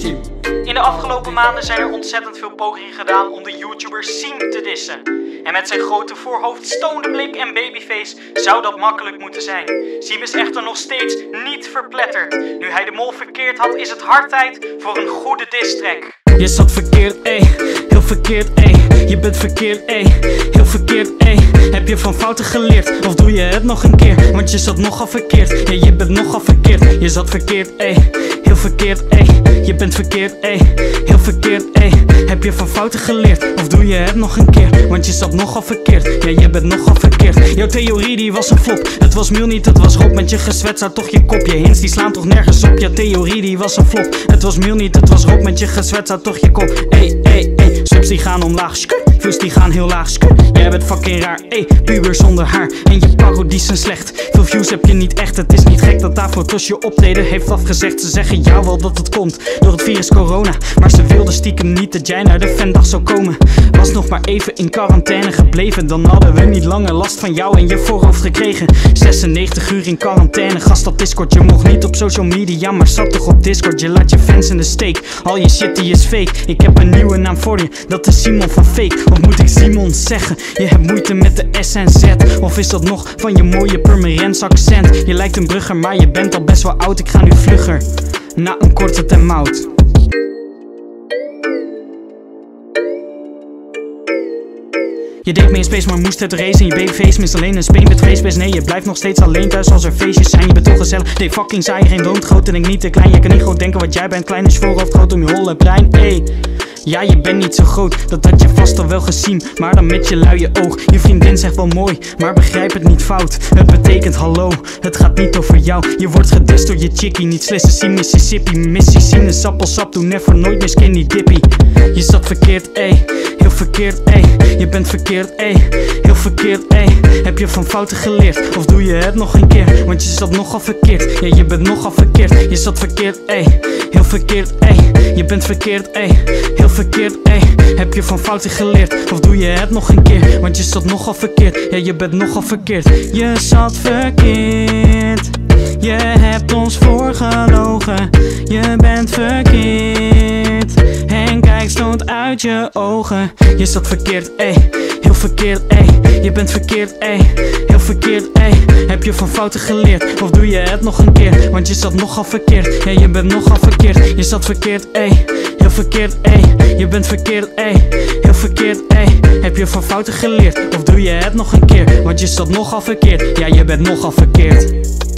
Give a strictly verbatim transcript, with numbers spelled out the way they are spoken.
Siem. In de afgelopen maanden zijn er ontzettend veel pogingen gedaan om de YouTuber Siem te dissen. En met zijn grote voorhoofd, stoned blik en babyface zou dat makkelijk moeten zijn. Siem is echter nog steeds niet verpletterd. Nu hij de mol verkeerd had, is het hard tijd voor een goede diss-track. Je zat verkeerd, ey, heel verkeerd, ey. Je bent verkeerd, ey, heel verkeerd, ey. Heb je van fouten geleerd, of doe je het nog een keer? Want je zat nogal verkeerd, ja, je bent nogal verkeerd. Je zat verkeerd, ey, heel verkeerd, ey. Je bent verkeerd, ey, heel verkeerd, ey. Heb je van fouten geleerd, of doe je het nog een keer? Want je zat nogal verkeerd, ja, je bent nogal verkeerd. Jouw theorie die was een flop, het was Miel niet, het was Rob. Met je gezwets uit toch je kop, je hints die slaan toch nergens op. Jouw theorie die was een flop, het was Miel niet, het was Rob. Met je gezwets uit toch je kop, ey, ey, ey. Subs die gaan omlaag, skur. Views die gaan heel laag, skur. Jij bent fucking raar, ey, puber zonder haar. En je parodies zijn slecht, veel views heb je niet echt. Het is niet gek dat daarvoor tussen je optreden heeft afgezegd. Ze zeggen jou wel dat het komt door het virus corona, maar ze wilden stiekem niet dat jij naar de Vendag zou komen. Was nog maar even in quarantaine gebleven, dan hadden we niet langer last van jou en je voorhoofd gekregen. zesennegentig uur in quarantaine, gast op Discord. Je mocht niet op social media, maar zat toch op Discord. Je laat je fans in de steek, al je shit die is fake. Ik heb een nieuwe naam voor je, dat is Simon van Fake. Of moet ik Simon zeggen? Je hebt moeite met de S N Z. Of is dat nog van je mooie Purmerends accent? Je lijkt een brugger, maar je bent al best wel oud. Ik ga nu vlugger, na een korte time-out. Je deed mee in space, maar moest het racen. Je babyface mist alleen een speen met facebase. Nee, je blijft nog steeds alleen thuis als er feestjes zijn. Je bent toch gezellig, nee fucking saai. Geen droomt groot en ik niet te klein. Je kan niet groot denken, want jij bent klein. Is je voorhoofd groot om je holle brein, ey. Ja, je bent niet zo groot, dat had je vast al wel gezien. Maar dan met je luie oog, je vriendin zegt wel mooi, maar begrijp het niet fout. Het betekent hallo, het gaat niet over jou. Je wordt gedist door je chickie, niet slissen, zie Mississippi. Missie, sinaasappelsap, doe never, nooit meer skinny dippy. Je zat verkeerd, ey, heel verkeerd, ey. Je bent verkeerd, ey, heel verkeerd, ey. Heb je van fouten geleerd, of doe je het nog een keer? Want je zat nogal verkeerd, ja, je bent nogal verkeerd. Je zat verkeerd, ey, heel verkeerd, ey. Je bent verkeerd, ey, heel verkeerd, ey. Heb je van fouten geleerd, of doe je het nog een keer? Want je zat nogal verkeerd, ja, je bent nogal verkeerd. Je zat verkeerd, je hebt ons voorgelogen. Je bent verkeerd, en kijk stond uit je ogen. Je zat verkeerd, ey, heel verkeerd, ey. Je bent verkeerd, ey, heel verkeerd, ey. Heb je van fouten geleerd, of doe je het nog een keer? Want je zat nogal verkeerd, ja, je bent nogal verkeerd. Je zat verkeerd, ey, heel verkeerd, ey. Je bent verkeerd, ey, heel verkeerd, ey. Heb je van fouten geleerd, of doe je het nog een keer? Want je zat nogal verkeerd, ja, je bent nogal verkeerd.